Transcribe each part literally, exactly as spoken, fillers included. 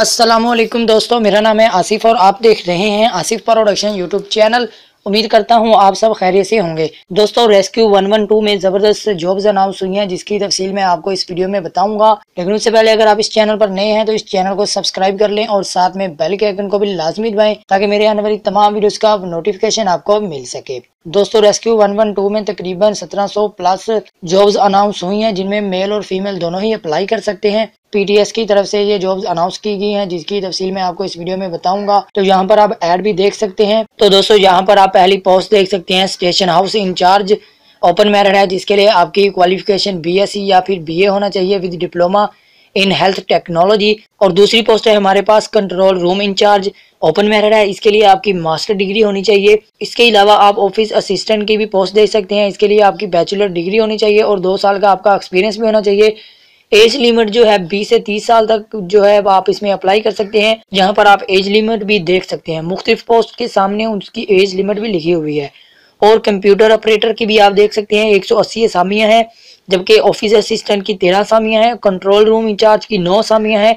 अस्सलामुअलैकुम दोस्तों, मेरा नाम है आसिफ और आप देख रहे हैं आसिफ प्रोडक्शन यूट्यूब चैनल। उम्मीद करता हूं आप सब खैरियत से होंगे। दोस्तों, रेस्क्यू वन वन टू में ज़बरदस्त जॉब्स अनाउंस हुई हैं जिसकी तफसील मैं आपको इस वीडियो में बताऊंगा। लेकिन उससे पहले अगर आप इस चैनल पर नए हैं तो इस चैनल को सब्सक्राइब कर लें और साथ में बेल के आइकन को भी लाजमी दबाएं ताकि मेरे आने वाली तमाम वीडियोज़ का नोटिफिकेशन आपको मिल सके। दोस्तों, रेस्क्यू वन वन टू में तकरीबन सत्रह सौ प्लस जॉब्स अनाउंस हुई हैं जिनमें मेल और फीमेल दोनों ही अप्लाई कर सकते हैं। पीटीएस की तरफ से ये जॉब्स अनाउंस की गई हैं जिसकी तफसील मैं आपको इस वीडियो में बताऊंगा। तो यहाँ पर आप ऐड भी देख सकते हैं। तो दोस्तों, यहाँ पर आप पहली पोस्ट देख सकते हैं, station house incharge open merit है जिसके लिए आपकी क्वालिफिकेशन बीएससी या फिर बीए होना चाहिए with diploma in health technology. और दूसरी पोस्ट है हमारे पास control room incharge open merit है, इसके लिए आपकी मास्टर डिग्री होनी चाहिए। इसके अलावा आप ऑफिस असिस्टेंट की भी पोस्ट देख सकते हैं, इसके लिए आपकी बैचलर डिग्री होनी चाहिए और दो साल का आपका एक्सपीरियंस भी होना चाहिए। एज लिमिट जो है बीस से तीस साल तक जो है आप इसमें अप्लाई कर सकते हैं। यहाँ पर आप एज लिमिट भी देख सकते हैं, मुख्तलिफ पोस्ट के सामने उसकी एज लिमिट भी लिखी हुई है। और कंप्यूटर ऑपरेटर की भी आप देख सकते हैं एक सौ अस्सी असामियाँ हैं, जबकि ऑफिस असिस्टेंट की तेरह असामियाँ हैं, कंट्रोल रूम इंचार्ज की नौ असामियाँ हैं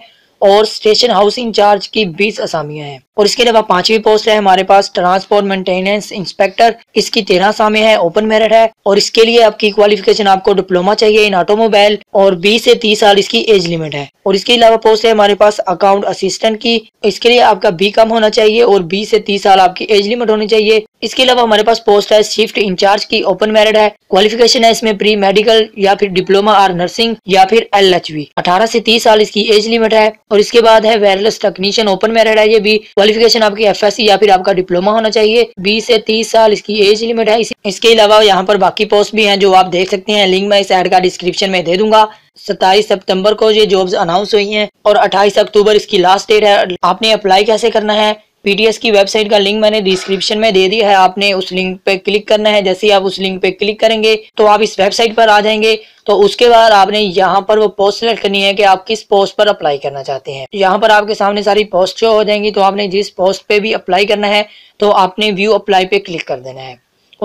और स्टेशन हाउस इंचार्ज की बीस असामियाँ हैं। और इसके अलावा पांचवी पोस्ट है हमारे पास ट्रांसपोर्ट मेंटेनेंस इंस्पेक्टर, इसकी तेरह असामियाँ हैं, ओपन मेरिट है और इसके लिए आपकी क्वालिफिकेशन आपको डिप्लोमा चाहिए इन ऑटोमोबाइल और बीस से तीस साल इसकी एज लिमिट है। और इसके अलावा पोस्ट है हमारे पास अकाउंट असिस्टेंट की, इसके लिए आपका बी कॉम होना चाहिए और बीस से तीस साल आपकी एज लिमिट होनी चाहिए। इसके अलावा हमारे पास पोस्ट है शिफ्ट इंचार्ज की, ओपन मेरिट है, क्वालिफिकेशन है इसमें प्री मेडिकल या फिर डिप्लोमा और नर्सिंग या फिर एल एच वी, अठारह से तीस साल इसकी एज लिमिट है। और इसके बाद है वायरलेस टेक्नीशियन ओपन मेरिट है, ये भी क्वालिफिकेशन आपकी एफएससी या फिर आपका डिप्लोमा होना चाहिए, बीस से तीस साल इसकी एज लिमिट है। इसके अलावा यहाँ पर बाकी पोस्ट भी हैं जो आप देख सकते हैं, लिंक मैं इस ऐड का डिस्क्रिप्शन में दे दूंगा। सत्ताईस सितंबर को ये जॉब्स अनाउंस हुई हैं और अट्ठाईस अक्टूबर इसकी लास्ट डेट है। आपने अप्लाई कैसे करना है, पीटीएस की वेबसाइट का लिंक मैंने डिस्क्रिप्शन में दे दिया है, आपने उस लिंक पे क्लिक करना है। जैसे ही आप उस लिंक पे क्लिक करेंगे तो आप इस वेबसाइट पर आ जाएंगे। तो उसके बाद आपने यहाँ पर वो पोस्ट सेलेक्ट करनी है कि आप किस पोस्ट पर अप्लाई करना चाहते हैं। यहाँ पर आपके सामने सारी पोस्ट शो हो जाएंगी, तो आपने जिस पोस्ट पे भी अप्लाई करना है तो आपने व्यू अप्लाई पे क्लिक कर देना है।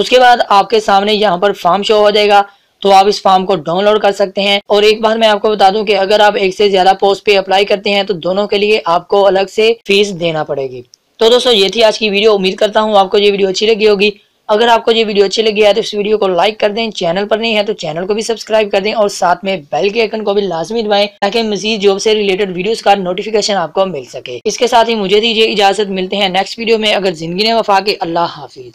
उसके बाद आपके सामने यहाँ पर फॉर्म शो हो जाएगा, तो आप इस फॉर्म को डाउनलोड कर सकते हैं। और एक बार मैं आपको बता दूं कि अगर आप एक से ज्यादा पोस्ट पे अप्लाई करते हैं तो दोनों के लिए आपको अलग से फीस देना पड़ेगी। तो दोस्तों, ये थी आज की वीडियो। उम्मीद करता हूँ आपको ये वीडियो अच्छी लगी होगी। अगर आपको ये वीडियो अच्छी लगी है तो इस वीडियो को लाइक कर दें, चैनल पर नहीं है तो चैनल को भी सब्सक्राइब कर दें और साथ में बेल के आइकन को भी लाजमी दबाएं ताकि मजीद जॉब से रिलेटेड वीडियोस का नोटिफिकेशन आपको मिल सके। इसके साथ ही मुझे दीजिए इजाजत, मिलते हैं नेक्स्ट वीडियो में। अगर जिंदगी ने वफा के, अल्लाह हाफिज।